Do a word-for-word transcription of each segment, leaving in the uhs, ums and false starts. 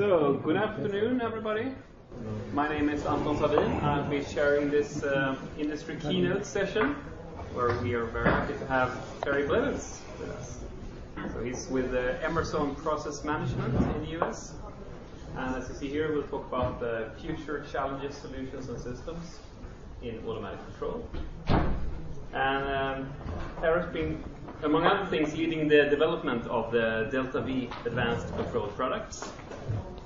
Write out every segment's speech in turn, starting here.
So, good afternoon, everybody. My name is Anton Savin. I'll be sharing this uh, industry keynote session, where we are very happy to have Terry Blevins with us. So he's with uh, Emerson Process Management in the U S. And as you see here, we'll talk about the future challenges, solutions, and systems in automatic control. And um, Terry's been, among other things, leading the development of the Delta-V advanced control products.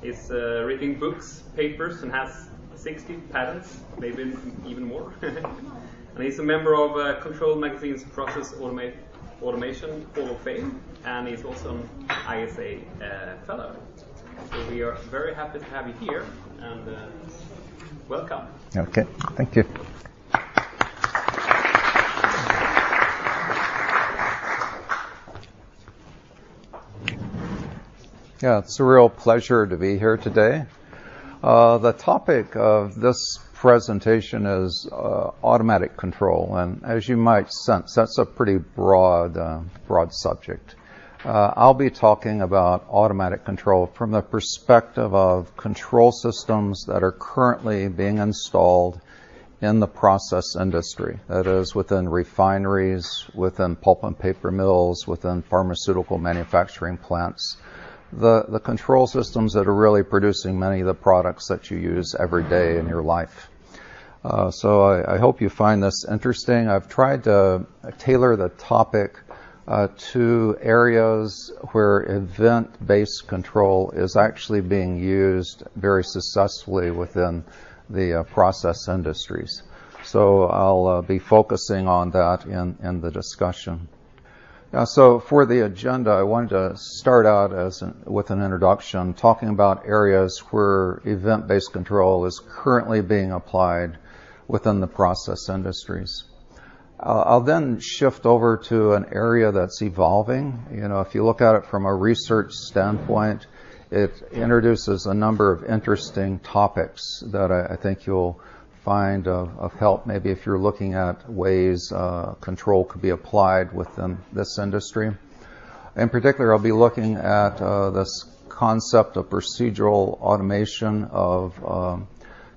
He's uh, writing books, papers, and has sixty patents, maybe even more. And he's a member of uh, Control Magazine's Process Automa Automation Hall of Fame, and he's also an I S A uh, fellow. So we are very happy to have you here, and uh, welcome. Okay, thank you. Yeah, it's a real pleasure to be here today. Uh, the topic of this presentation is uh, automatic control, and as you might sense, that's a pretty broad, uh, broad subject. Uh, I'll be talking about automatic control from the perspective of control systems that are currently being installed in the process industry, that is within refineries, within pulp and paper mills, within pharmaceutical manufacturing plants. The, the control systems that are really producing many of the products that you use every day in your life. Uh, so I, I hope you find this interesting. I've tried to tailor the topic uh, to areas where event-based control is actually being used very successfully within the uh, process industries. So I'll uh, be focusing on that in, in the discussion. Uh, so for the agenda, I wanted to start out as an, with an introduction, talking about areas where event-based control is currently being applied within the process industries. Uh, I'll then shift over to an area that's evolving. You know, if you look at it from a research standpoint, it introduces a number of interesting topics that I, I think you'll find of, of help, maybe if you're looking at ways uh, control could be applied within this industry. In particular, I'll be looking at uh, this concept of procedural automation of um,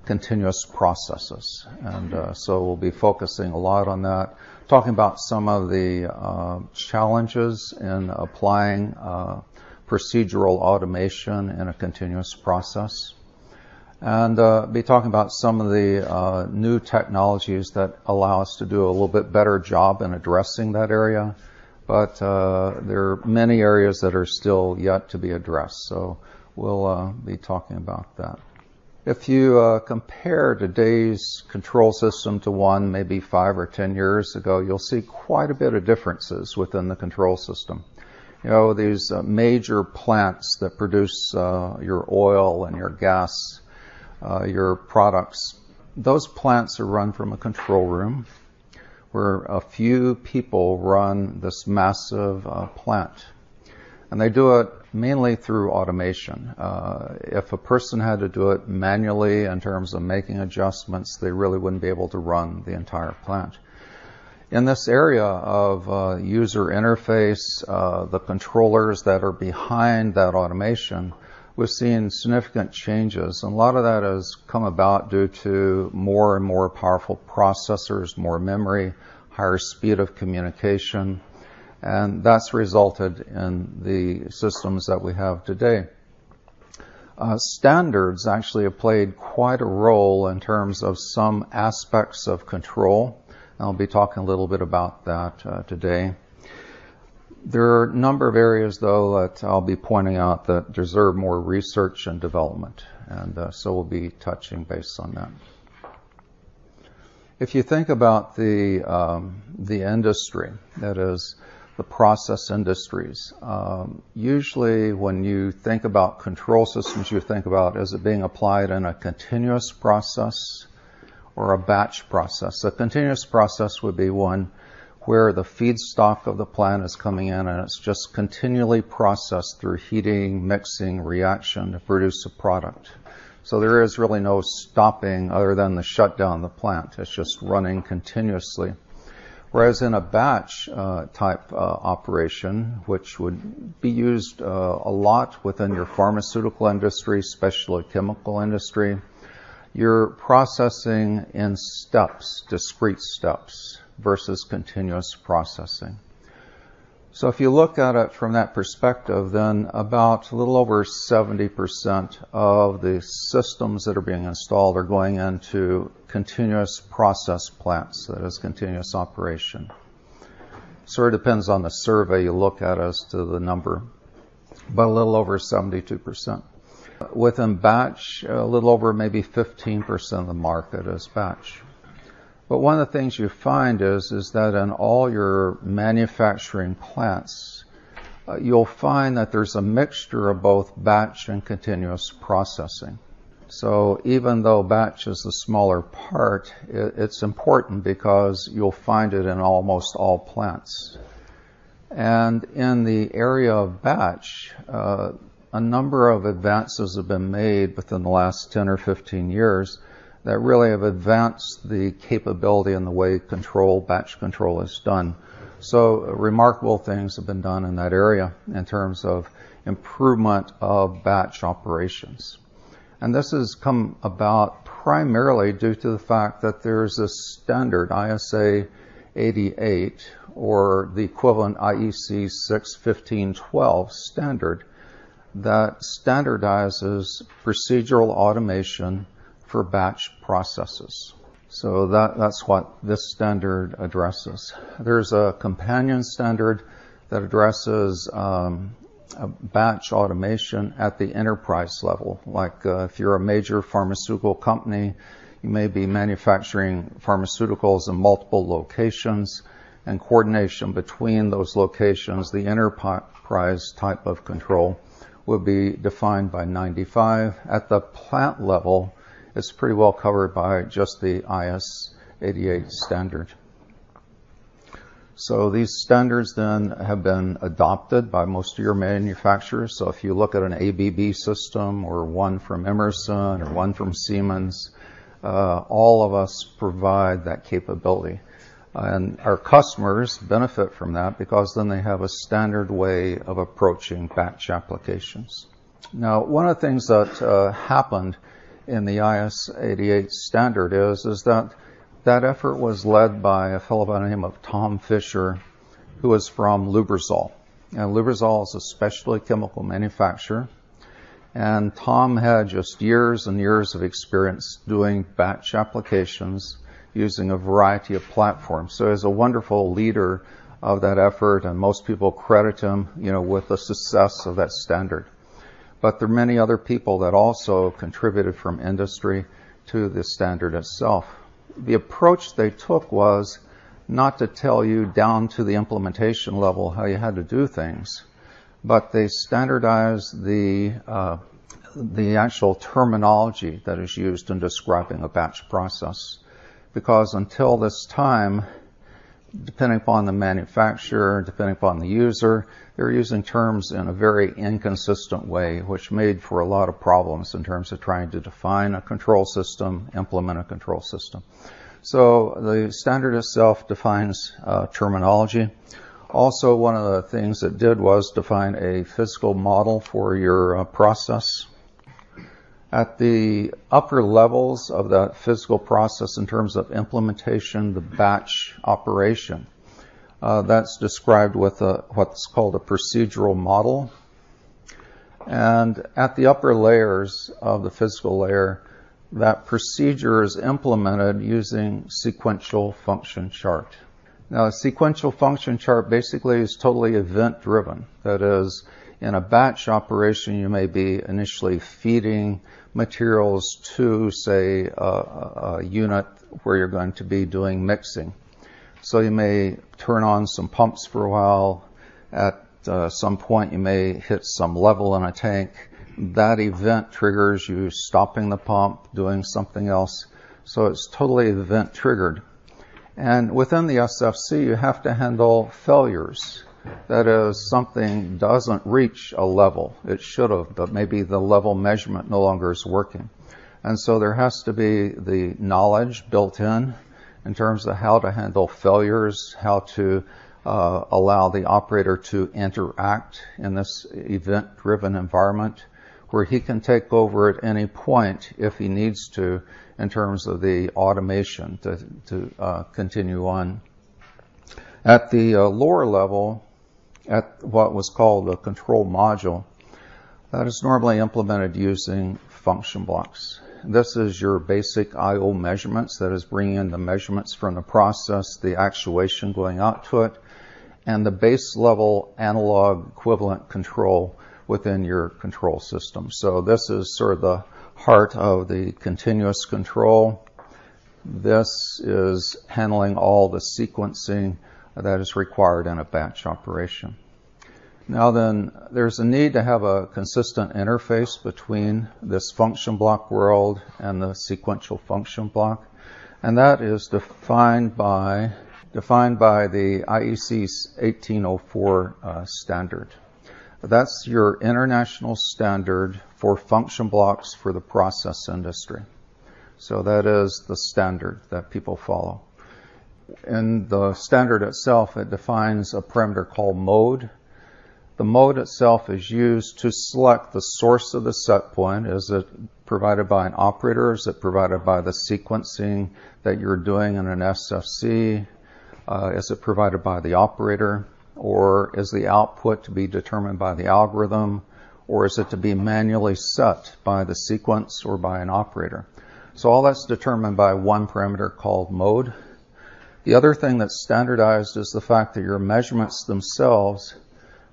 continuous processes. And uh, so we'll be focusing a lot on that, talking about some of the uh, challenges in applying uh, procedural automation in a continuous process. And uh, be talking about some of the uh, new technologies that allow us to do a little bit better job in addressing that area. But uh, there are many areas that are still yet to be addressed, so we'll uh, be talking about that. If you uh, compare today's control system to one maybe five or ten years ago, you'll see quite a bit of differences within the control system. You know, these uh, major plants that produce uh, your oil and your gas, Uh, your products, those plants are run from a control room where a few people run this massive uh, plant. And they do it mainly through automation. Uh, if a person had to do it manually in terms of making adjustments, they really wouldn't be able to run the entire plant. In this area of uh, user interface, uh, the controllers that are behind that automation, we've seen significant changes, and a lot of that has come about due to more and more powerful processors, more memory, higher speed of communication, and that's resulted in the systems that we have today. Uh, standards actually have played quite a role in terms of some aspects of control, and I'll be talking a little bit about that uh, today. There are a number of areas, though, that I'll be pointing out that deserve more research and development, and uh, so we'll be touching base on that. If you think about the, um, the industry, that is, the process industries, um, usually when you think about control systems, you think about, is it being applied in a continuous process or a batch process? A continuous process would be one where the feedstock of the plant is coming in and it's just continually processed through heating, mixing, reaction to produce a product. So there is really no stopping other than the shutdown of the plant. It's just running continuously. Whereas in a batch uh, type uh, operation, which would be used uh, a lot within your pharmaceutical industry, specialty chemical industry, you're processing in steps, discrete steps, versus continuous processing. So if you look at it from that perspective, then about a little over seventy percent of the systems that are being installed are going into continuous process plants, that is continuous operation. Sort of depends on the survey you look at as to the number, but a little over seventy-two percent. Within batch, a little over maybe fifteen percent of the market is batch. But one of the things you find is, is that in all your manufacturing plants, uh, you'll find that there's a mixture of both batch and continuous processing. So even though batch is the smaller part, it, it's important because you'll find it in almost all plants. And in the area of batch, uh, a number of advances have been made within the last ten or fifteen years that really have advanced the capability and the way control, batch control is done. So remarkable things have been done in that area in terms of improvement of batch operations. And this has come about primarily due to the fact that there's a standard, I S A eighty-eight, or the equivalent I E C six fifteen twelve standard, that standardizes procedural automation for batch processes. So that, that's what this standard addresses. There's a companion standard that addresses um, batch automation at the enterprise level. Like uh, if you're a major pharmaceutical company, you may be manufacturing pharmaceuticals in multiple locations, and coordination between those locations, the enterprise type of control, would be defined by ninety-five. At the plant level, it's pretty well covered by just the I S A eighty-eight standard. So these standards then have been adopted by most of your manufacturers. So if you look at an A B B system or one from Emerson or one from Siemens, uh, all of us provide that capability. And our customers benefit from that because then they have a standard way of approaching batch applications. Now, one of the things that uh, happened in the I S A eighty-eight standard is, is that that effort was led by a fellow by the name of Tom Fisher, who is from Lubrizol. And Lubrizol is a specialty chemical manufacturer. And Tom had just years and years of experience doing batch applications using a variety of platforms. So he's a wonderful leader of that effort, and most people credit him, you know, with the success of that standard. But there are many other people that also contributed from industry to the standard itself. The approach they took was not to tell you down to the implementation level how you had to do things, but they standardized the, uh, the actual terminology that is used in describing a batch process. Because until this time, depending upon the manufacturer, depending upon the user, they're using terms in a very inconsistent way, which made for a lot of problems in terms of trying to define a control system, implement a control system. So the standard itself defines uh, terminology. Also, one of the things it did was define a physical model for your uh, process. At the upper levels of that physical process in terms of implementation, the batch operation, uh, that's described with a, what's called a procedural model. And at the upper layers of the physical layer, that procedure is implemented using sequential function chart. Now, a sequential function chart basically is totally event-driven. That is, in a batch operation, you may be initially feeding materials to, say, a, a unit where you're going to be doing mixing. So you may turn on some pumps for a while. At uh, some point, you may hit some level in a tank. That event triggers you stopping the pump, doing something else. So it's totally event triggered. And within the S F C, you have to handle failures. That is, something doesn't reach a level it should have, but maybe the level measurement no longer is working. And so there has to be the knowledge built in in terms of how to handle failures, how to uh, allow the operator to interact in this event-driven environment, where he can take over at any point if he needs to in terms of the automation to, to uh, continue on. At the uh, lower level, at what was called a control module, that is normally implemented using function blocks. This is your basic I O measurements, that is bringing in the measurements from the process, the actuation going out to it, and the base level analog equivalent control within your control system. So this is sort of the heart of the continuous control. This is handling all the sequencing that is required in a batch operation. Now then, there's a need to have a consistent interface between this function block world and the sequential function block, and that is defined by, defined by the I E C eighteen oh four uh, standard. That's your international standard for function blocks for the process industry. So that is the standard that people follow. In the standard itself, it defines a parameter called mode. The mode itself is used to select the source of the set point. Is it provided by an operator? Is it provided by the sequencing that you're doing in an S F C? Uh, is it provided by the operator? Or is the output to be determined by the algorithm? Or is it to be manually set by the sequence or by an operator? So all that's determined by one parameter called mode. The other thing that's standardized is the fact that your measurements themselves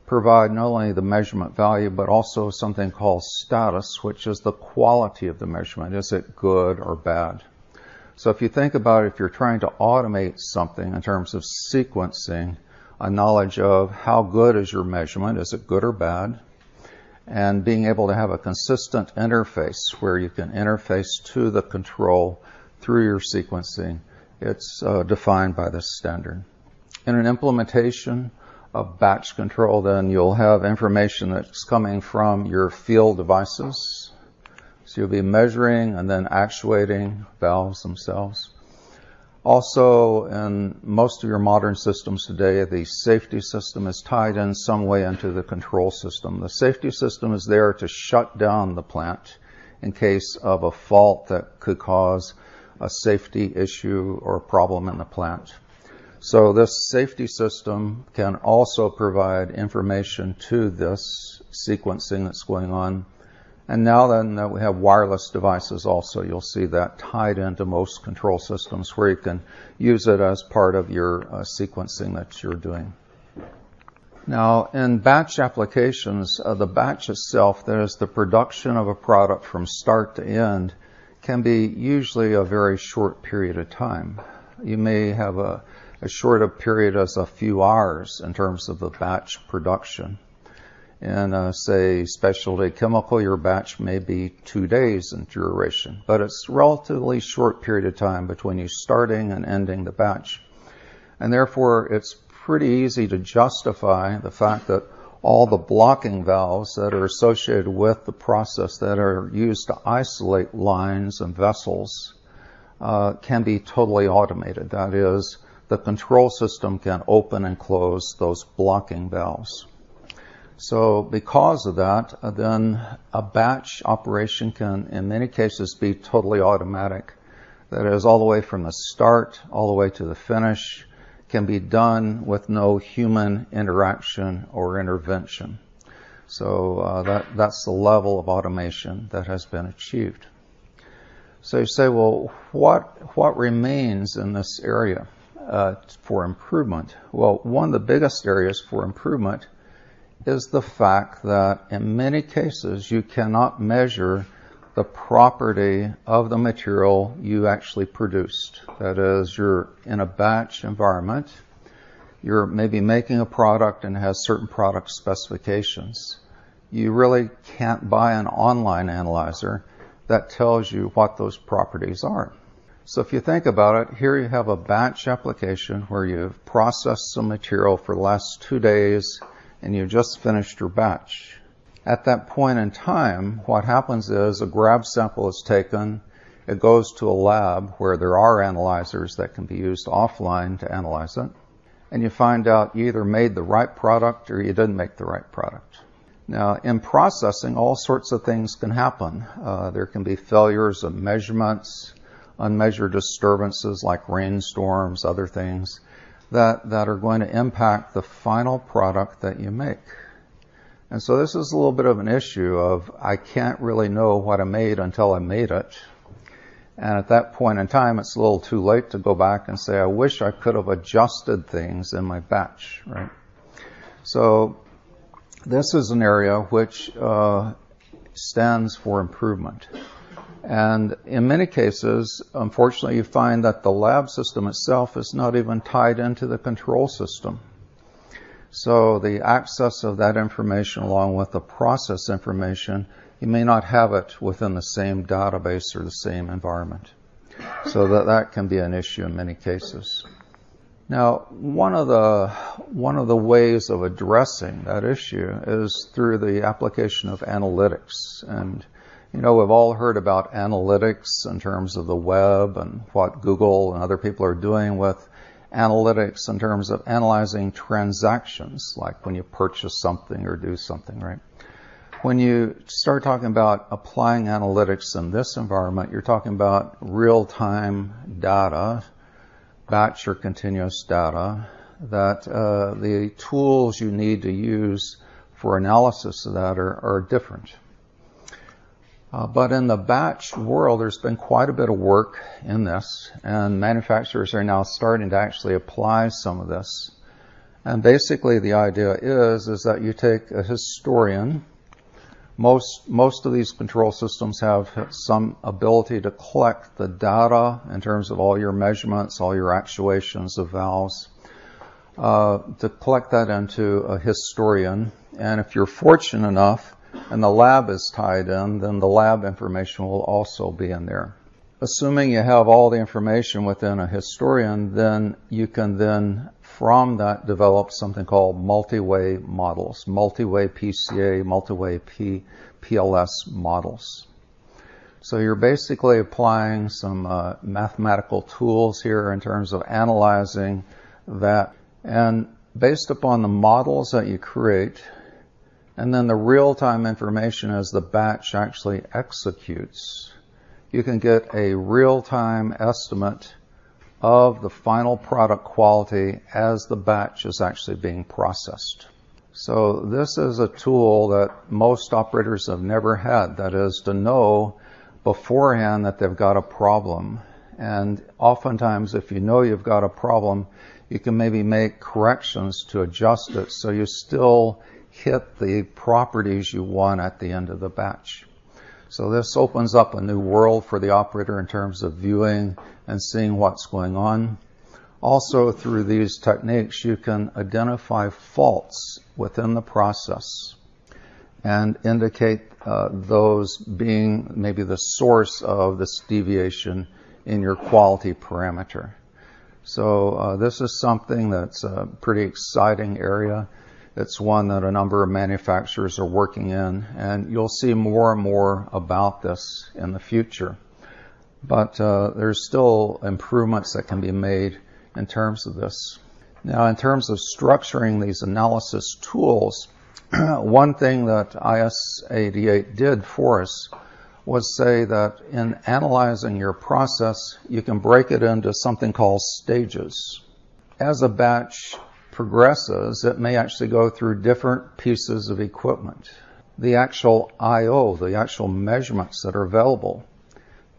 provide not only the measurement value, but also something called status, which is the quality of the measurement. Is it good or bad? So if you think about it, if you're trying to automate something in terms of sequencing, a knowledge of how good is your measurement, is it good or bad, and being able to have a consistent interface where you can interface to the control through your sequencing, it's uh, defined by this standard. In an implementation of batch control, then you'll have information that's coming from your field devices. So you'll be measuring and then actuating valves themselves. Also, in most of your modern systems today, the safety system is tied in some way into the control system. The safety system is there to shut down the plant in case of a fault that could cause a safety issue or a problem in the plant. So this safety system can also provide information to this sequencing that's going on. And now then that we have wireless devices also, you'll see that tied into most control systems where you can use it as part of your uh, sequencing that you're doing. Now in batch applications, uh, the batch itself, that is the production of a product from start to end, can be usually a very short period of time. You may have a as short a period as a few hours in terms of the batch production. In, uh, say, specialty chemical, your batch may be two days in duration, but it's a relatively short period of time between you starting and ending the batch. And therefore, it's pretty easy to justify the fact that all the blocking valves that are associated with the process that are used to isolate lines and vessels uh, can be totally automated. That is, the control system can open and close those blocking valves. So because of that, then a batch operation can, in many cases, be totally automatic. That is, all the way from the start, all the way to the finish, can be done with no human interaction or intervention. So uh, that, that's the level of automation that has been achieved. So you say, well, what, what remains in this area? Uh, for improvement? Well, one of the biggest areas for improvement is the fact that in many cases you cannot measure the property of the material you actually produced. That is, you're in a batch environment, you're maybe making a product and has certain product specifications. You really can't buy an online analyzer that tells you what those properties are. So if you think about it, here you have a batch application where you've processed some material for the last two days and you've just finished your batch. At that point in time, what happens is a grab sample is taken It goes to a lab where there are analyzers that can be used offline to analyze it. And you find out you either made the right product or you didn't make the right product. Now, in processing, all sorts of things can happen. Uh, there can be failures of measurements, unmeasured disturbances like rainstorms, other things that, that are going to impact the final product that you make. And so this is a little bit of an issue of I can't really know what I made until I made it. And at that point in time, it's a little too late to go back and say, I wish I could have adjusted things in my batch, right? So this is an area which uh, stands for improvement. And in many cases, unfortunately, you find that the lab system itself is not even tied into the control system. So the access of that information along with the process information, you may not have it within the same database or the same environment. So that, that can be an issue in many cases. Now, one of the, one of the ways of addressing that issue is through the application of analytics. And, you know, we've all heard about analytics in terms of the web and what Google and other people are doing with analytics in terms of analyzing transactions, like when you purchase something or do something, right? When you start talking about applying analytics in this environment, you're talking about real-time data, batch or continuous data, that uh, the tools you need to use for analysis of that are, are different. Uh, but in the batch world, there's been quite a bit of work in this, and manufacturers are now starting to actually apply some of this. And basically the idea is, is that you take a historian. Most, most of these control systems have some ability to collect the data in terms of all your measurements, all your actuations of valves, uh, to collect that into a historian. And if you're fortunate enough and the lab is tied in, then the lab information will also be in there. Assuming you have all the information within a historian, then you can then from that develop something called multi-way models, multi-way P C A, multi-way P L S models. So you're basically applying some uh, mathematical tools here in terms of analyzing that. And based upon the models that you create, and then the real-time information as the batch actually executes, you can get a real-time estimate of the final product quality as the batch is actually being processed. So this is a tool that most operators have never had, that is to know beforehand that they've got a problem. And oftentimes if you know you've got a problem, you can maybe make corrections to adjust it so you still hit the properties you want at the end of the batch. So this opens up a new world for the operator in terms of viewing and seeing what's going on. Also, through these techniques, you can identify faults within the process and indicate uh, those being maybe the source of this deviation in your quality parameter. So uh, this is something that's a pretty exciting area. It's one that a number of manufacturers are working in, and you'll see more and more about this in the future. But uh, there's still improvements that can be made in terms of this. Now, in terms of structuring these analysis tools, one thing that I S A eighty-eight did for us was say that in analyzing your process, you can break it into something called stages. As a batch progresses, it may actually go through different pieces of equipment. The actual I O, the actual measurements that are available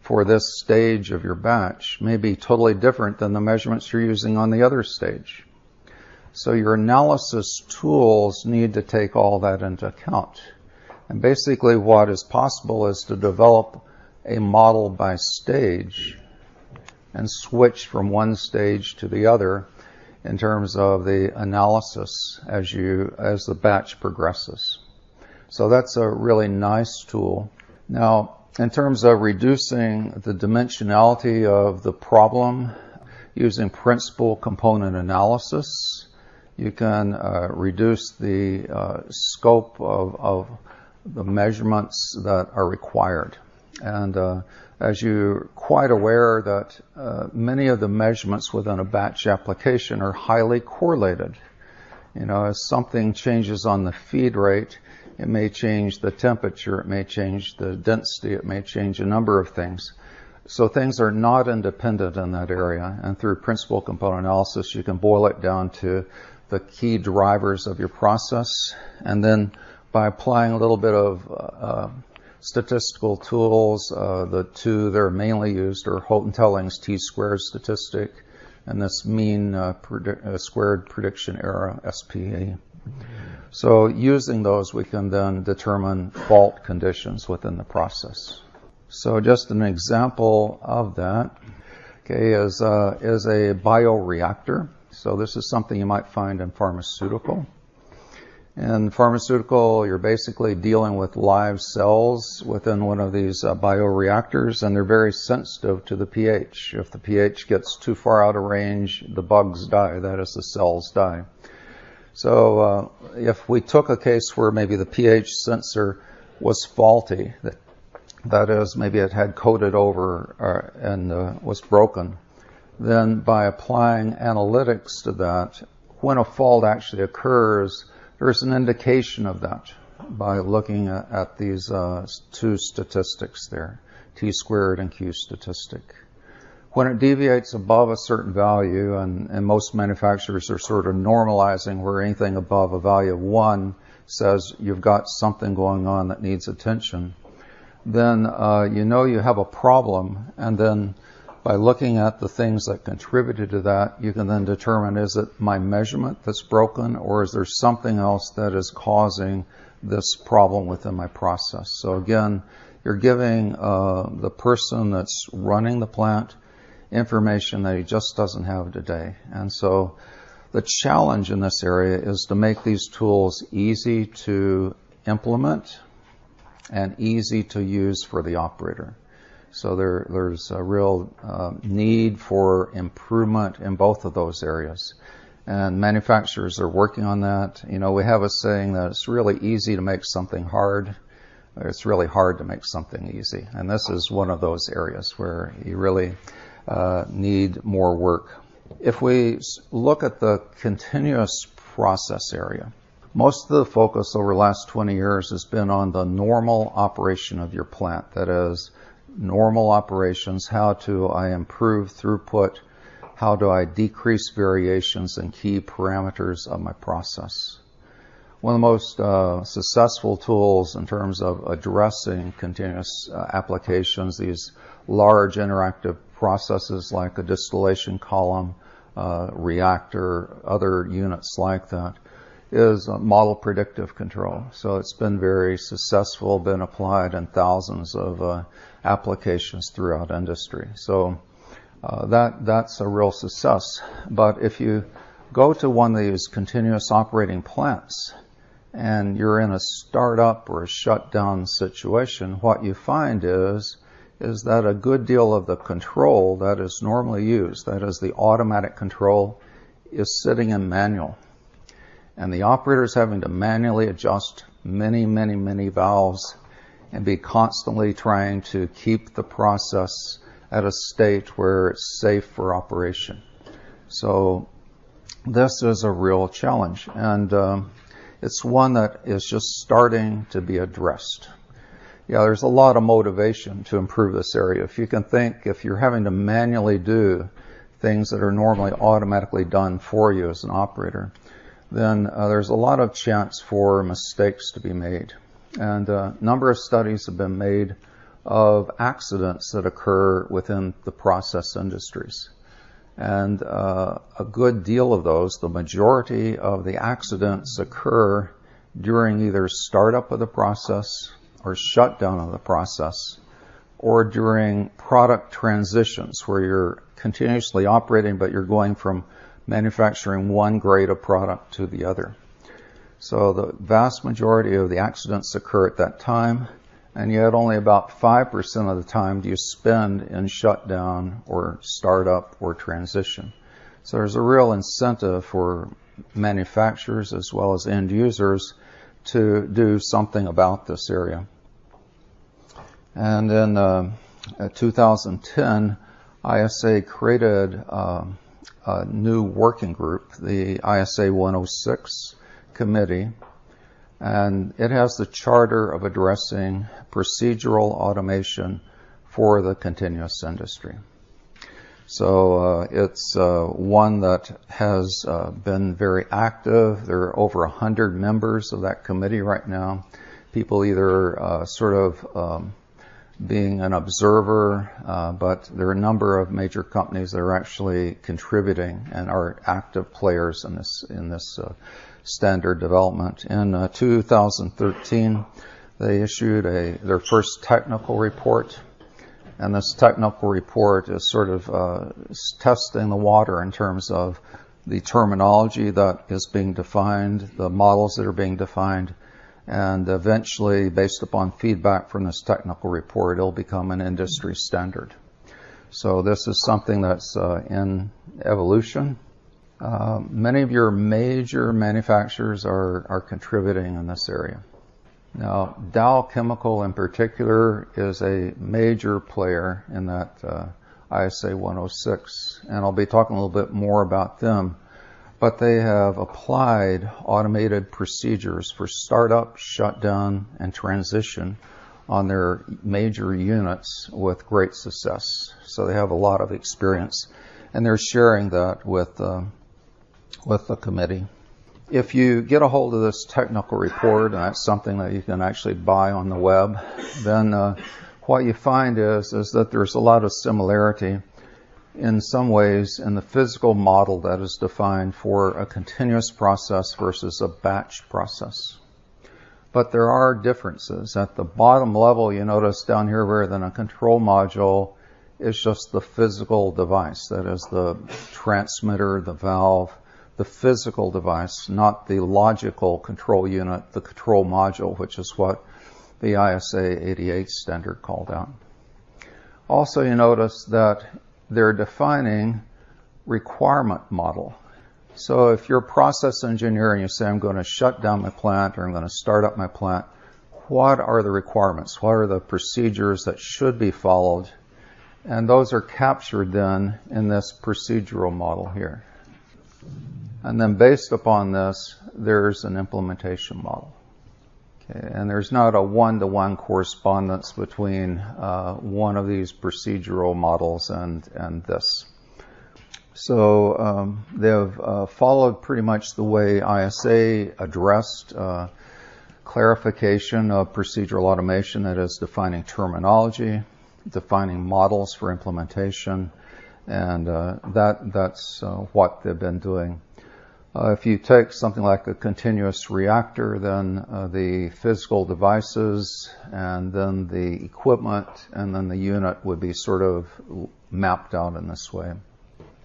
for this stage of your batch may be totally different than the measurements you're using on the other stage. So your analysis tools need to take all that into account. And basically what is possible is to develop a model by stage and switch from one stage to the other in terms of the analysis as you as the batch progresses. So that's a really nice tool. Now, in terms of reducing the dimensionality of the problem using principal component analysis, you can uh, reduce the uh, scope of, of the measurements that are required. And uh, as you're quite aware that uh, many of the measurements within a batch application are highly correlated. You know, if something changes on the feed rate, it may change the temperature, it may change the density, it may change a number of things. So things are not independent in that area. And through principal component analysis, you can boil it down to the key drivers of your process. And then by applying a little bit of uh, statistical tools, uh, the two that are mainly used are Hotelling's T-squared statistic and this mean uh, predi uh, squared prediction error, S P E. So using those, we can then determine fault conditions within the process. So just an example of that, okay, is, uh, is a bioreactor. So this is something you might find in pharmaceutical. In pharmaceutical, you're basically dealing with live cells within one of these uh, bioreactors, and they're very sensitive to the pH. If the pH gets too far out of range, the bugs die, that is, the cells die. So uh, if we took a case where maybe the pH sensor was faulty, that, that is, maybe it had coated over uh, and uh, was broken, then by applying analytics to that, when a fault actually occurs, there's an indication of that by looking at, at these uh, two statistics there, T-squared and Q statistic. When it deviates above a certain value, and, and most manufacturers are sort of normalizing where anything above a value of one says you've got something going on that needs attention, then uh, you know you have a problem, and then by looking at the things that contributed to that, you can then determine, is it my measurement that's broken, or is there something else that is causing this problem within my process? So again, you're giving uh, the person that's running the plant information that he just doesn't have today. And so the challenge in this area is to make these tools easy to implement and easy to use for the operator. So there, there's a real uh, need for improvement in both of those areas. And manufacturers are working on that. You know, we have a saying that it's really easy to make something hard. It's really hard to make something easy. And this is one of those areas where you really uh, need more work. If we look at the continuous process area, most of the focus over the last twenty years has been on the normal operation of your plant. That is, normal operations, how do I improve throughput, how do I decrease variations in key parameters of my process. One of the most uh, successful tools in terms of addressing continuous uh, applications, these large interactive processes like a distillation column, uh, reactor, other units like that, is model predictive control. So it's been very successful, been applied in thousands of uh, applications throughout industry. So uh, that that's a real success. But if you go to one of these continuous operating plants and you're in a startup or a shutdown situation, what you find is is that a good deal of the control that is normally used, that is the automatic control, is sitting in manual. And the operator is having to manually adjust many, many, many valves and be constantly trying to keep the process at a state where it's safe for operation. So this is a real challenge, and um, it's one that is just starting to be addressed. Yeah, there's a lot of motivation to improve this area. If you can think, if you're having to manually do things that are normally automatically done for you as an operator, then uh, there's a lot of chance for mistakes to be made. And a number of studies have been made of accidents that occur within the process industries. And uh, a good deal of those, the majority of the accidents occur during either startup of the process or shutdown of the process, or during product transitions where you're continuously operating but you're going from manufacturing one grade of product to the other. So the vast majority of the accidents occur at that time, and yet only about five percent of the time do you spend in shutdown or startup or transition. So there's a real incentive for manufacturers as well as end users to do something about this area. And in uh, two thousand ten, I S A created uh, a new working group, the I S A one oh six committee, and it has the charter of addressing procedural automation for the continuous industry. So uh, it's uh, one that has uh, been very active. There are over one hundred members of that committee right now, people either uh, sort of um, being an observer, uh, but there are a number of major companies that are actually contributing and are active players in this, in this uh, standard development. In uh, two thousand thirteen, they issued a, their first technical report. And this technical report is sort of uh, testing the water in terms of the terminology that is being defined, the models that are being defined, and eventually, based upon feedback from this technical report, it'll become an industry standard. So this is something that's uh, in evolution. Uh, many of your major manufacturers are, are contributing in this area. Now, Dow Chemical in particular is a major player in that uh, I S A one oh six, and I'll be talking a little bit more about them. But they have applied automated procedures for startup, shutdown, and transition on their major units with great success. So they have a lot of experience, and they're sharing that with, uh, with the committee. If you get a hold of this technical report, and that's something that you can actually buy on the web, then uh, what you find is, is that there's a lot of similarity in some ways in the physical model that is defined for a continuous process versus a batch process. But there are differences. At the bottom level, you notice down here rather than a control module, it's just the physical device. That is the transmitter, the valve, the physical device, not the logical control unit, the control module, which is what the I S A eighty-eight standard called out. Also, you notice that they're defining requirement model. So if you're a process engineer and you say, I'm going to shut down my plant or I'm going to start up my plant, what are the requirements? What are the procedures that should be followed? And those are captured then in this procedural model here. And then based upon this, there's an implementation model. Okay, and there's not a one-to-one correspondence between uh, one of these procedural models and, and this. So um, they have uh, followed pretty much the way I S A addressed uh, clarification of procedural automation, that is defining terminology, defining models for implementation, and uh, that, that's uh, what they've been doing. Uh, if you take something like a continuous reactor, then uh, the physical devices and then the equipment and then the unit would be sort of mapped out in this way.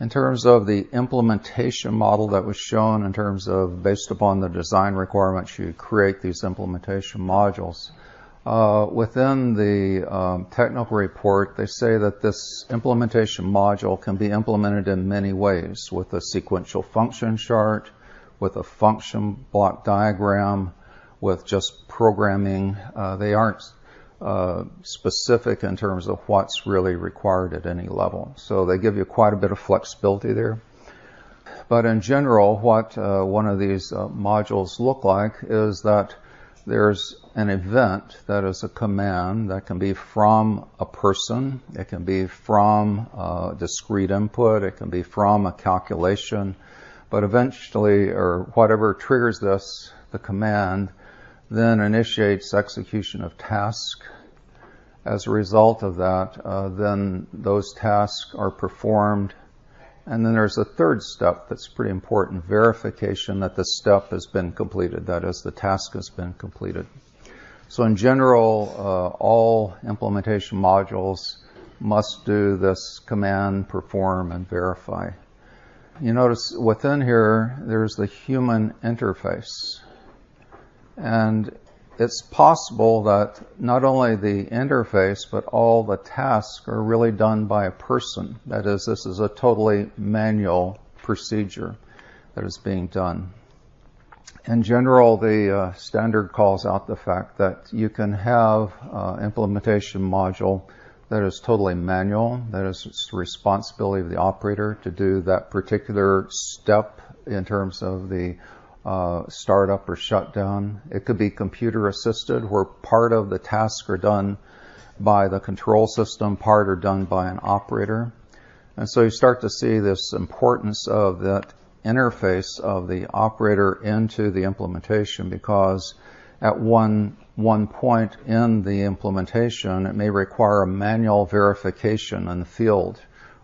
In terms of the implementation model that was shown, in terms of based upon the design requirements, you create these implementation modules. Uh, within the um, technical report, they say that this implementation module can be implemented in many ways, with a sequential function chart, with a function block diagram, with just programming. Uh, they aren't uh, specific in terms of what's really required at any level. So they give you quite a bit of flexibility there. But in general, what uh, one of these uh, modules look like is that there's an event that is a command that can be from a person, it can be from uh, discrete input, it can be from a calculation, but eventually, or whatever triggers this, the command, then initiates execution of task. As a result of that, uh, then those tasks are performed. And then there's a third step that's pretty important, verification that the step has been completed, that is, the task has been completed. So in general, uh, all implementation modules must do this command, perform, and verify. You notice within here, there's the human interface. And it's possible that not only the interface, but all the tasks are really done by a person. That is, this is a totally manual procedure that is being done. in general, the uh, standard calls out the fact that you can have uh, implementation module that is totally manual, that is the responsibility of the operator to do that particular step in terms of the uh, startup or shutdown. It could be computer assisted, where part of the tasks are done by the control system, part are done by an operator. And so you start to see this importance of that interface of the operator into the implementation, because at one one point in the implementation, it may require a manual verification in the field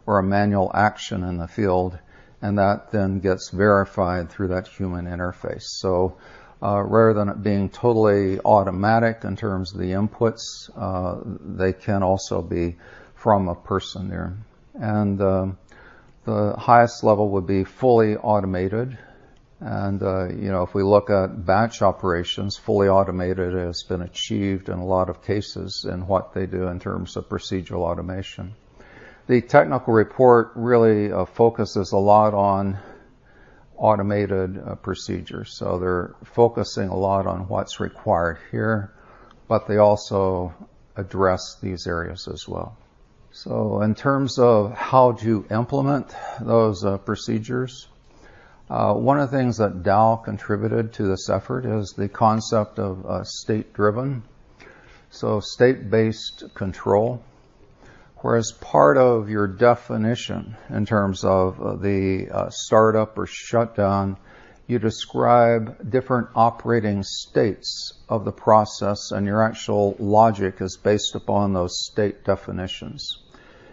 or a manual action in the field, and that then gets verified through that human interface. So uh, rather than it being totally automatic in terms of the inputs, uh, they can also be from a person there. And uh, the highest level would be fully automated. And, uh, you know, if we look at batch operations, fully automated has been achieved in a lot of cases in what they do in terms of procedural automation. The technical report really uh, focuses a lot on automated uh, procedures. So they're focusing a lot on what's required here, but they also address these areas as well. So in terms of how to implement those uh, procedures, Uh, one of the things that Dow contributed to this effort is the concept of uh, state-driven, so state-based control, whereas part of your definition in terms of uh, the uh, startup or shutdown, you describe different operating states of the process, and your actual logic is based upon those state definitions.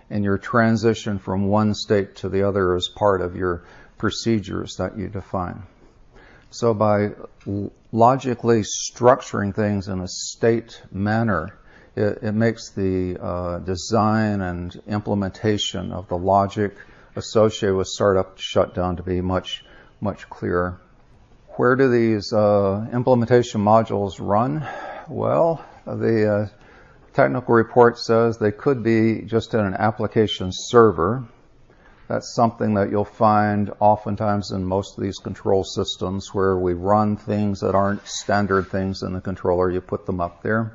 And your transition from one state to the other is part of your procedures that you define. So by logically structuring things in a state manner, it, it makes the uh, design and implementation of the logic associated with startup shutdown to be much, much clearer. Where do these uh, implementation modules run? Well, the uh, technical report says they could be just in an application server. That's something that you'll find oftentimes in most of these control systems, where we run things that aren't standard things in the controller, you put them up there.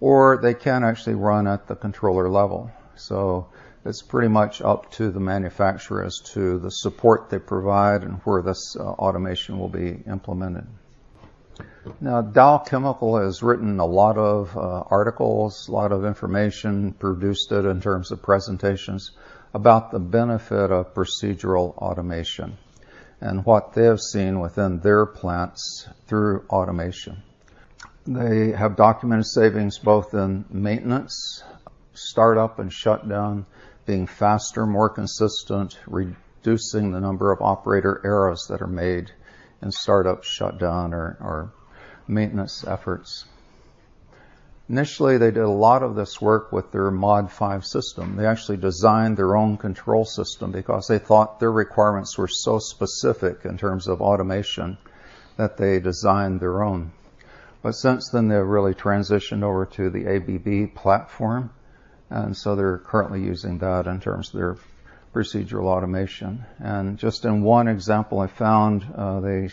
Or they can actually run at the controller level. So it's pretty much up to the manufacturer as to the support they provide and where this uh, automation will be implemented. Now, Dow Chemical has written a lot of uh, articles, a lot of information, produced it in terms of presentations, about the benefit of procedural automation and what they have seen within their plants through automation. They have documented savings both in maintenance, startup and shutdown, being faster, more consistent, reducing the number of operator errors that are made in startup, shutdown, or, or maintenance efforts. Initially, they did a lot of this work with their Mod five system. They actually designed their own control system because they thought their requirements were so specific in terms of automation that they designed their own. But since then, they've really transitioned over to the A B B platform, and so they're currently using that in terms of their procedural automation. And just in one example I found, uh, they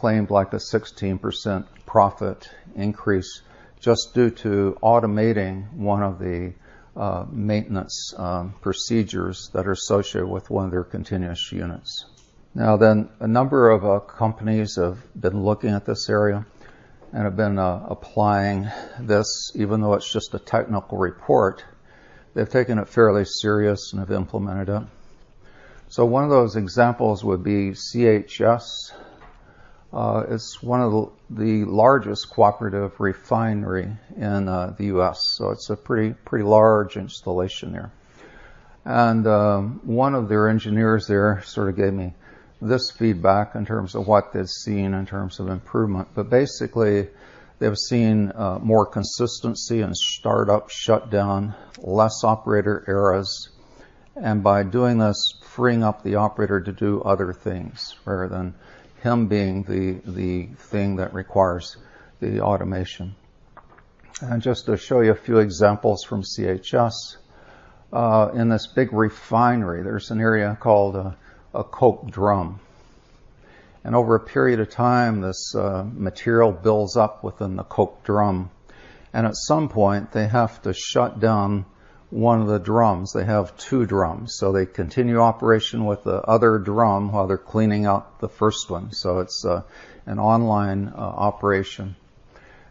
claimed like a sixteen percent profit increase just due to automating one of the uh, maintenance um, procedures that are associated with one of their continuous units. Now then, a number of uh, companies have been looking at this area and have been uh, applying this, even though it's just a technical report. They've taken it fairly serious and have implemented it. So one of those examples would be C H S. Uh, it's one of the largest cooperative refinery in uh, the U S, so it's a pretty, pretty large installation there. And um, one of their engineers there sort of gave me this feedback in terms of what they've seen in terms of improvement. But basically, they've seen uh, more consistency in startup, shutdown, less operator errors, and by doing this, freeing up the operator to do other things rather than him being the, the thing that requires the automation. And just to show you a few examples from C H S, uh, in this big refinery, there's an area called a, a coke drum. And over a period of time, this uh, material builds up within the coke drum. And at some point, they have to shut down one of the drums. They have two drums. So they continue operation with the other drum while they're cleaning out the first one. So it's uh, an online uh, operation.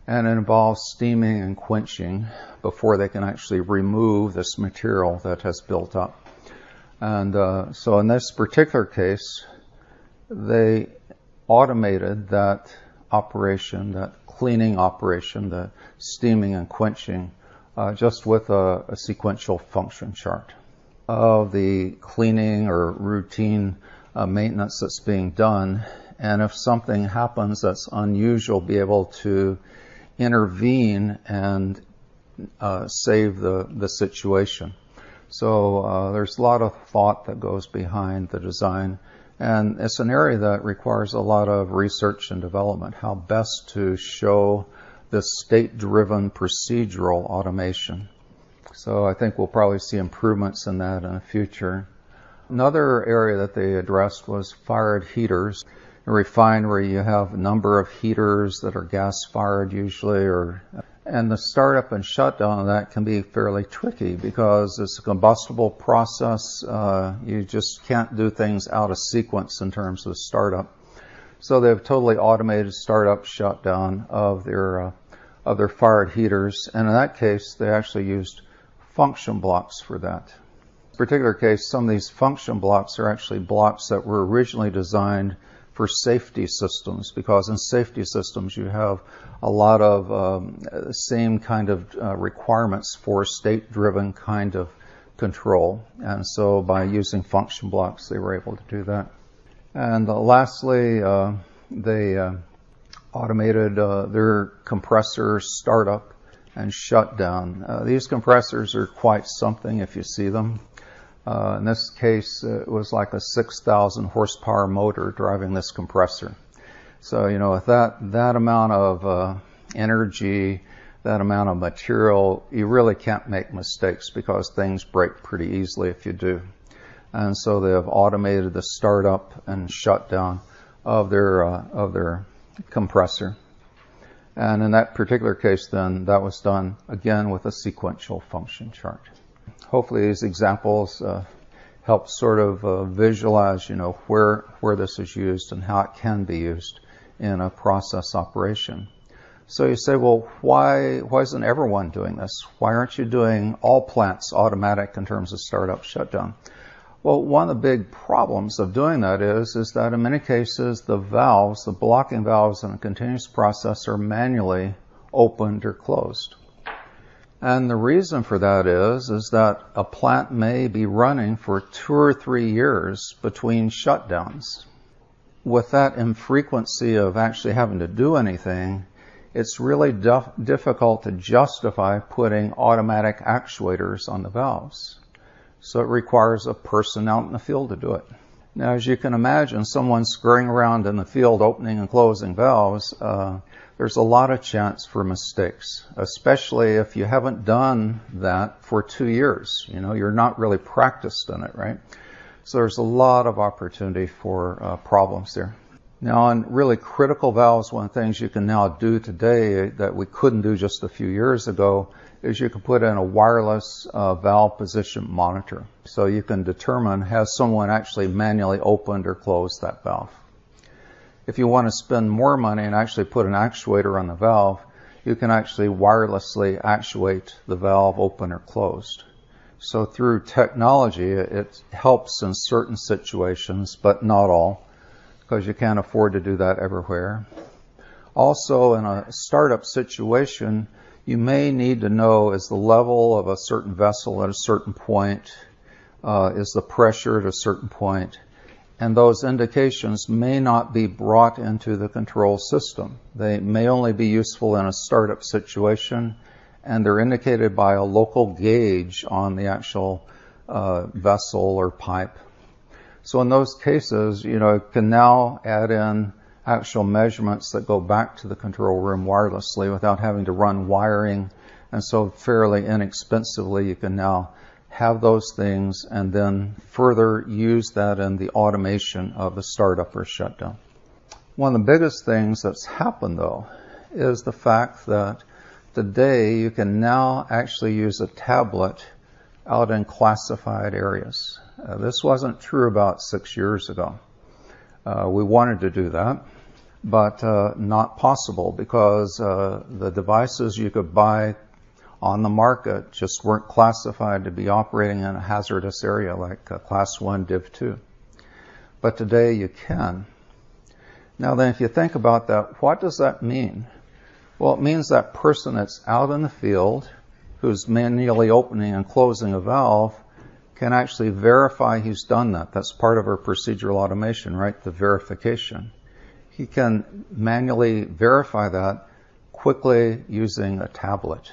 And it involves steaming and quenching before they can actually remove this material that has built up. And uh, so in this particular case, they automated that operation, that cleaning operation, the steaming and quenching, uh, just with a, a sequential function chart of the cleaning or routine uh, maintenance that's being done. And if something happens that's unusual, be able to intervene and uh, save the, the situation. So uh, there's a lot of thought that goes behind the design. And it's an area that requires a lot of research and development, how best to show this state-driven procedural automation. So I think we'll probably see improvements in that in the future. Another area that they addressed was fired heaters. In a refinery, you have a number of heaters that are gas-fired usually, or, and the startup and shutdown of that can be fairly tricky because it's a combustible process. Uh, you just can't do things out of sequence in terms of startup. So they've totally automated startup shutdown of their, uh, of their fired heaters. And in that case, they actually used function blocks for that. In this particular case, some of these function blocks are actually blocks that were originally designed for safety systems, because in safety systems you have a lot of um, same kind of uh, requirements for state-driven kind of control. And so by using function blocks, they were able to do that. And uh, lastly, uh, they uh, automated uh, their compressor startup and shutdown. Uh, these compressors are quite something if you see them. Uh, in this case, it was like a six thousand horsepower motor driving this compressor. So, you know, with that, that amount of uh, energy, that amount of material, you really can't make mistakes because things break pretty easily if you do. And so they have automated the startup and shutdown of their, uh, of their compressor. And in that particular case, then, that was done, again, with a sequential function chart. Hopefully these examples uh, help sort of uh, visualize, you know, where, where this is used and how it can be used in a process operation. So you say, well, why, why isn't everyone doing this? Why aren't you doing all plants automatic in terms of startup shutdown? Well, one of the big problems of doing that is, is that in many cases the valves, the blocking valves in a continuous process are manually opened or closed. And the reason for that is, is that a plant may be running for two or three years between shutdowns. With that infrequency of actually having to do anything, it's really difficult to justify putting automatic actuators on the valves. So it requires a person out in the field to do it. Now, as you can imagine, someone scurrying around in the field opening and closing valves, uh, there's a lot of chance for mistakes, especially if you haven't done that for two years. You know, you're not really practiced in it, right? So there's a lot of opportunity for uh, problems there. Now, on really critical valves, one of the things you can now do today that we couldn't do just a few years ago is you can put in a wireless uh, valve position monitor. So you can determine, has someone actually manually opened or closed that valve? If you want to spend more money and actually put an actuator on the valve, you can actually wirelessly actuate the valve open or closed. So through technology, it helps in certain situations, but not all, because you can't afford to do that everywhere. Also, in a startup situation, you may need to know, is the level of a certain vessel at a certain point, uh, is the pressure at a certain point, and those indications may not be brought into the control system. They may only be useful in a startup situation, and they're indicated by a local gauge on the actual uh, vessel or pipe. So in those cases, you know, you can now add in actual measurements that go back to the control room wirelessly without having to run wiring. And so fairly inexpensively, you can now have those things and then further use that in the automation of the startup or shutdown. One of the biggest things that's happened, though, is the fact that today you can now actually use a tablet out in classified areas. Uh, this wasn't true about six years ago. Uh, we wanted to do that, but uh, not possible because uh, the devices you could buy on the market just weren't classified to be operating in a hazardous area like uh, class one div two. But today you can. Now then, if you think about that, what does that mean? Well, it means that person that's out in the field who's manually opening and closing a valve can actually verify he's done that. That's part of our procedural automation, right? The verification. He can manually verify that quickly using a tablet.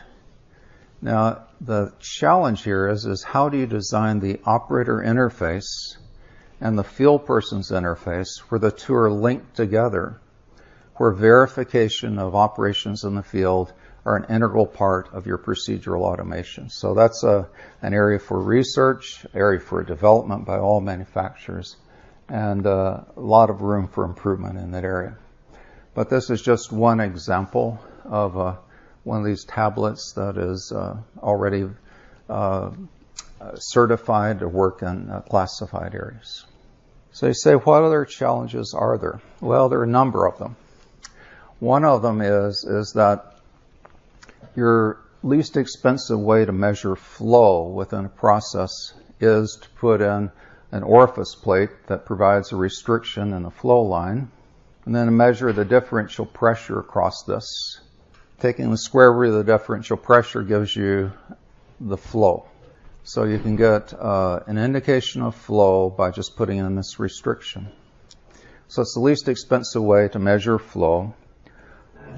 Now, the challenge here is, is how do you design the operator interface and the field person's interface where the two are linked together, where verification of operations in the field are an integral part of your procedural automation. So that's a, an area for research, area for development by all manufacturers, and uh, a lot of room for improvement in that area. But this is just one example of uh, one of these tablets that is uh, already uh, certified to work in uh, classified areas. So you say, what other challenges are there? Well, there are a number of them. One of them is, is that your least expensive way to measure flow within a process is to put in an orifice plate that provides a restriction in the flow line, and then measure the differential pressure across this. Taking the square root of the differential pressure gives you the flow. So you can get uh, an indication of flow by just putting in this restriction. So it's the least expensive way to measure flow.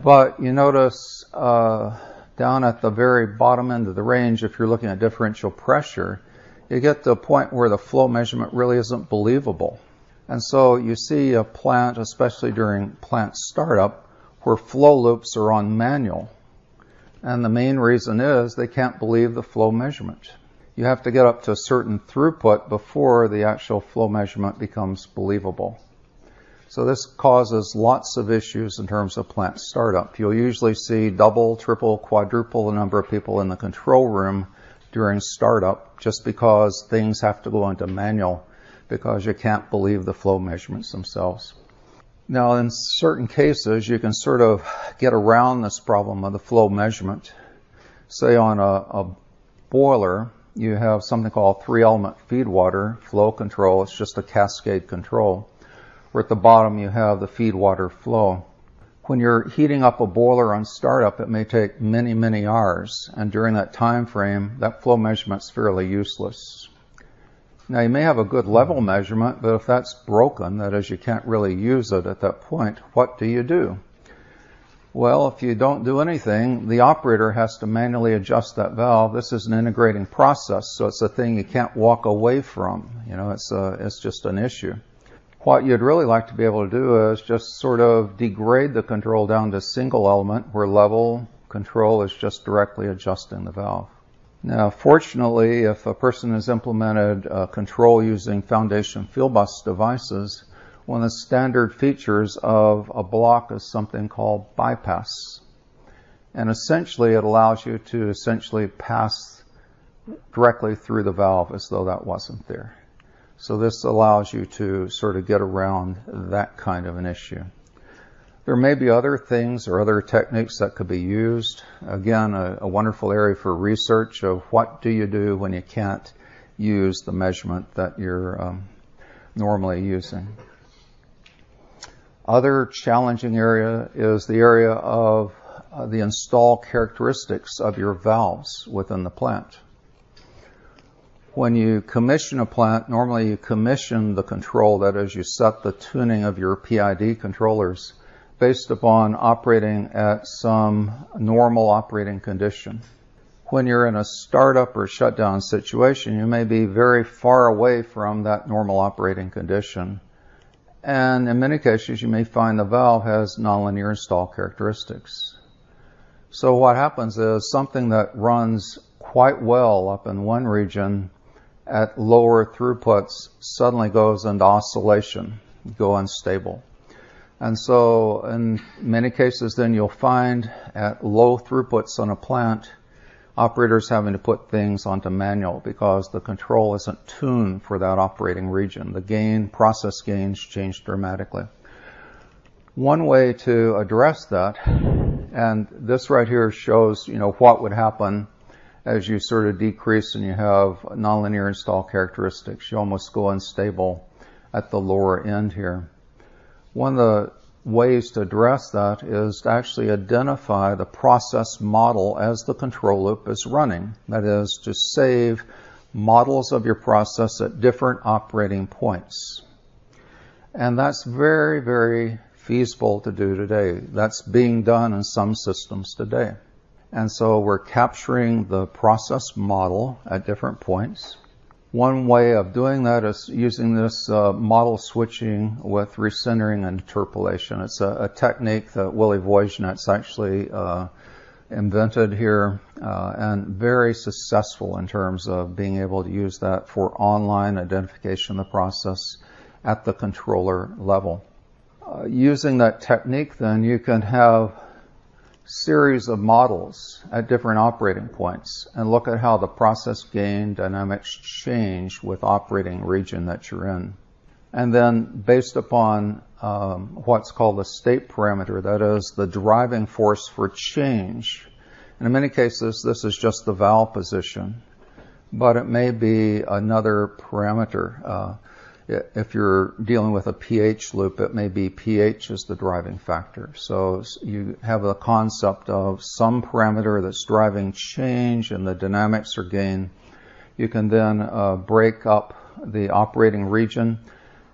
But you notice uh, down at the very bottom end of the range, if you're looking at differential pressure, you get to a point where the flow measurement really isn't believable. And so you see a plant, especially during plant startup, where flow loops are on manual. And the main reason is they can't believe the flow measurement. You have to get up to a certain throughput before the actual flow measurement becomes believable. So this causes lots of issues in terms of plant startup. You'll usually see double, triple, quadruple the number of people in the control room during startup just because things have to go into manual because you can't believe the flow measurements themselves. Now, in certain cases, you can sort of get around this problem of the flow measurement. Say on a, a boiler, you have something called three-element feed water flow control. It's just a cascade control. Where at the bottom you have the feed water flow. When you're heating up a boiler on startup, it may take many, many hours. And during that time frame, that flow measurement's fairly useless. Now, you may have a good level measurement, but if that's broken, that is, you can't really use it at that point, what do you do? Well, if you don't do anything, the operator has to manually adjust that valve. This is an integrating process, so it's a thing you can't walk away from. You know, it's, a, it's just an issue. What you'd really like to be able to do is just sort of degrade the control down to single element where level control is just directly adjusting the valve. Now, fortunately, if a person has implemented uh, control using Foundation Fieldbus devices, one of the standard features of a block is something called bypass. And essentially, it allows you to essentially pass directly through the valve as though that wasn't there. So this allows you to sort of get around that kind of an issue. There may be other things or other techniques that could be used. Again, a, a wonderful area for research of what do you do when you can't use the measurement that you're um, normally using. Other challenging area is the area of uh, the install characteristics of your valves within the plant. When you commission a plant, normally you commission the control, that is, you set the tuning of your P I D controllers based upon operating at some normal operating condition. When you're in a startup or shutdown situation, you may be very far away from that normal operating condition. And in many cases, you may find the valve has nonlinear install characteristics. So what happens is something that runs quite well up in one region at lower throughputs suddenly goes into oscillation, go unstable. And so in many cases, then you'll find at low throughputs on a plant, operators having to put things onto manual because the control isn't tuned for that operating region. The gain, process gains change dramatically. One way to address that, and this right here shows, you know, what would happen as you sort of decrease and you have nonlinear install characteristics. You almost go unstable at the lower end here. One of the ways to address that is to actually identify the process model as the control loop is running. That is, to save models of your process at different operating points. And that's very, very feasible to do today. That's being done in some systems today. And so we're capturing the process model at different points. One way of doing that is using this uh, model switching with recentering and interpolation. It's a, a technique that Willie Wojnitz actually uh, invented here, uh, and very successful in terms of being able to use that for online identification of the process at the controller level. Uh, using that technique, then, you can have series of models at different operating points and look at how the process gain dynamics change with operating region that you're in. And then based upon um, what's called the state parameter, that is the driving force for change. And in many cases, this is just the valve position, but it may be another parameter. Uh, If you're dealing with a pH loop, it may be pH is the driving factor. So you have a concept of some parameter that's driving change in the dynamics or gain. You can then uh, break up the operating region,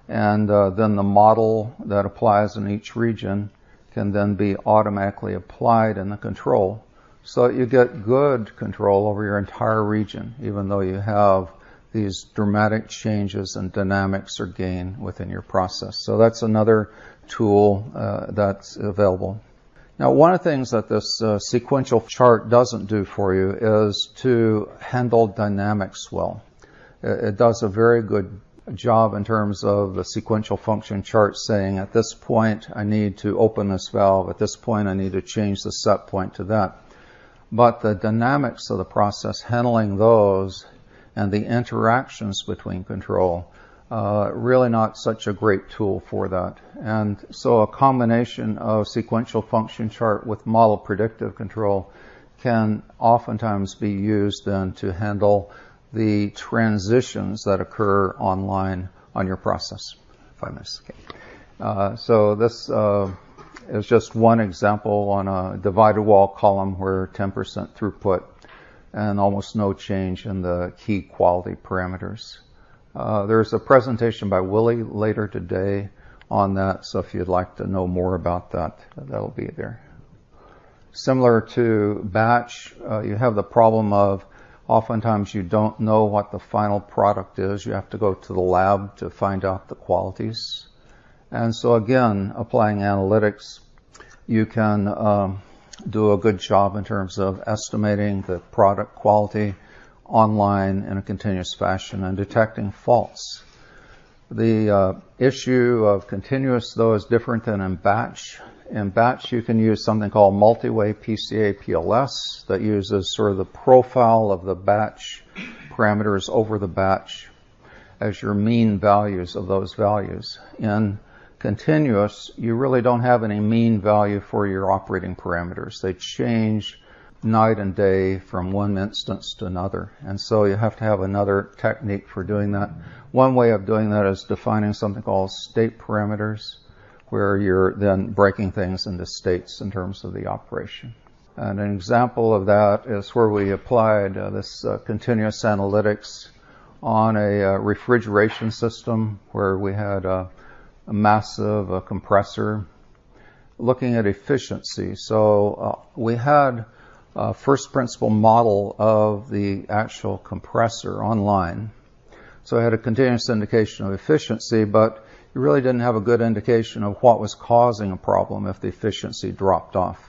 and uh, then the model that applies in each region can then be automatically applied in the control. So you get good control over your entire region, even though you have these dramatic changes in dynamics or gain within your process. So that's another tool uh, that's available. Now, one of the things that this uh, sequential chart doesn't do for you is to handle dynamics well. It, it does a very good job in terms of the sequential function chart saying, at this point, I need to open this valve. At this point, I need to change the set point to that. But the dynamics of the process, handling those and the interactions between control, uh, really not such a great tool for that. And so a combination of sequential function chart with model predictive control can oftentimes be used then to handle the transitions that occur online on your process. Five minutes. Okay. Uh, so this uh, is just one example on a divided wall column where ten percent throughput and almost no change in the key quality parameters. Uh, there's a presentation by Willie later today on that, so if you'd like to know more about that, that'll be there. Similar to batch, uh, you have the problem of oftentimes you don't know what the final product is. You have to go to the lab to find out the qualities. And so again, applying analytics, you can um, do a good job in terms of estimating the product quality online in a continuous fashion and detecting faults. The uh, issue of continuous, though, is different than in batch. In batch, you can use something called multi-way P C A P L S that uses sort of the profile of the batch parameters over the batch as your mean values of those values. In continuous, you really don't have any mean value for your operating parameters. They change night and day from one instance to another. And so you have to have another technique for doing that. One way of doing that is defining something called state parameters, where you're then breaking things into states in terms of the operation. And an example of that is where we applied uh, this uh, continuous analytics on a uh, refrigeration system where we had uh, a massive a compressor, looking at efficiency. So uh, we had a first principle model of the actual compressor online. So I had a continuous indication of efficiency, but you really didn't have a good indication of what was causing a problem if the efficiency dropped off.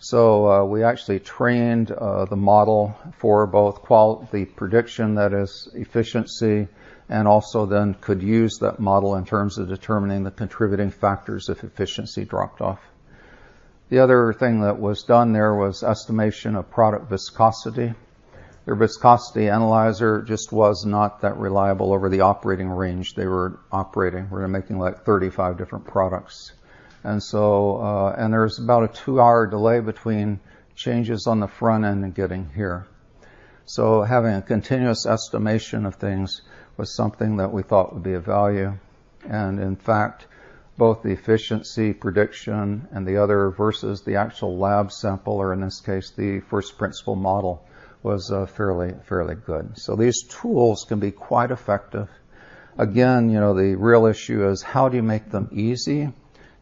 So uh, we actually trained uh, the model for both qual the prediction, that is efficiency, and also then could use that model in terms of determining the contributing factors if efficiency dropped off. The other thing that was done there was estimation of product viscosity. Their viscosity analyzer just was not that reliable over the operating range they were operating. We were making like thirty-five different products. And so, uh, and there's about a two-hour delay between changes on the front end and getting here. So having a continuous estimation of things was something that we thought would be of value. And in fact, both the efficiency prediction and the other versus the actual lab sample, or in this case, the first principle model, was uh, fairly, fairly good. So these tools can be quite effective. Again, you know, the real issue is how do you make them easy?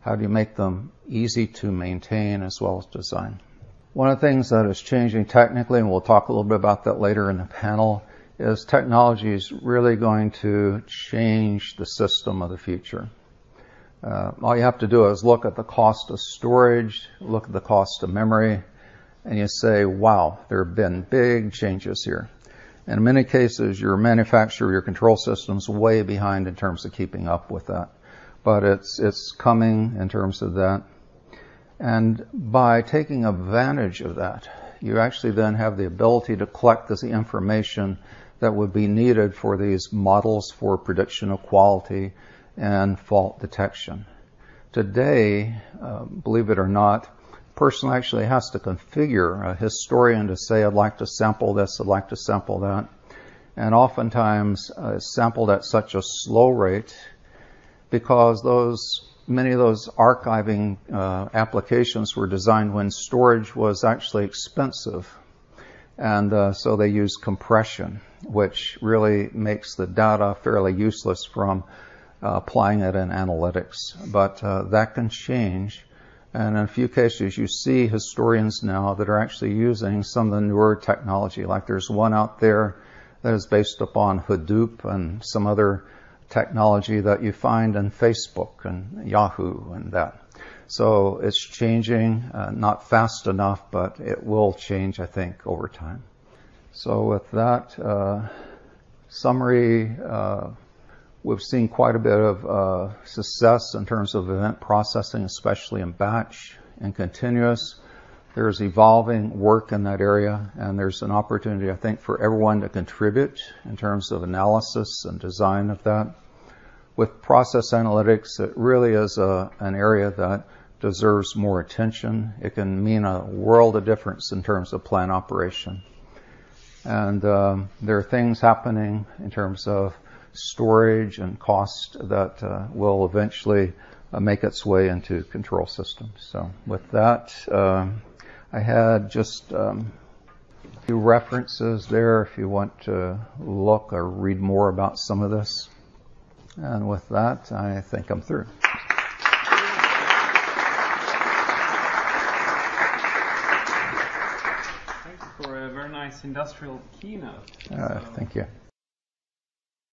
How do you make them easy to maintain as well as design? One of the things that is changing technically, and we'll talk a little bit about that later in the panel, is technology is really going to change the system of the future. Uh, all you have to do is look at the cost of storage, look at the cost of memory, and you say, wow, there have been big changes here. And in many cases, your manufacturer, your control system's way behind in terms of keeping up with that. But it's, it's coming in terms of that. And by taking advantage of that, you actually then have the ability to collect this information that would be needed for these models for prediction of quality and fault detection. Today, uh, believe it or not, a person actually has to configure a historian to say, I'd like to sample this, I'd like to sample that. And oftentimes uh, it's sampled at such a slow rate because those, many of those archiving uh, applications were designed when storage was actually expensive. And uh, so they use compression, which really makes the data fairly useless from uh, applying it in analytics. But uh, that can change. And in a few cases, you see historians now that are actually using some of the newer technology. Like there's one out there that is based upon Hadoop and some other technology that you find in Facebook and Yahoo and that. So it's changing, uh, not fast enough, but it will change, I think, over time. So with that uh, summary, uh, we've seen quite a bit of uh, success in terms of event processing, especially in batch and continuous. There's evolving work in that area, and there's an opportunity, I think, for everyone to contribute in terms of analysis and design of that. With process analytics, it really is a, an area that deserves more attention. It can mean a world of difference in terms of plant operation. And um, there are things happening in terms of storage and cost that uh, will eventually uh, make its way into control systems. So with that, uh, I had just um, a few references there if you want to look or read more about some of this. And with that, I think I'm through. Thank you for a very nice industrial keynote. Uh, so thank you.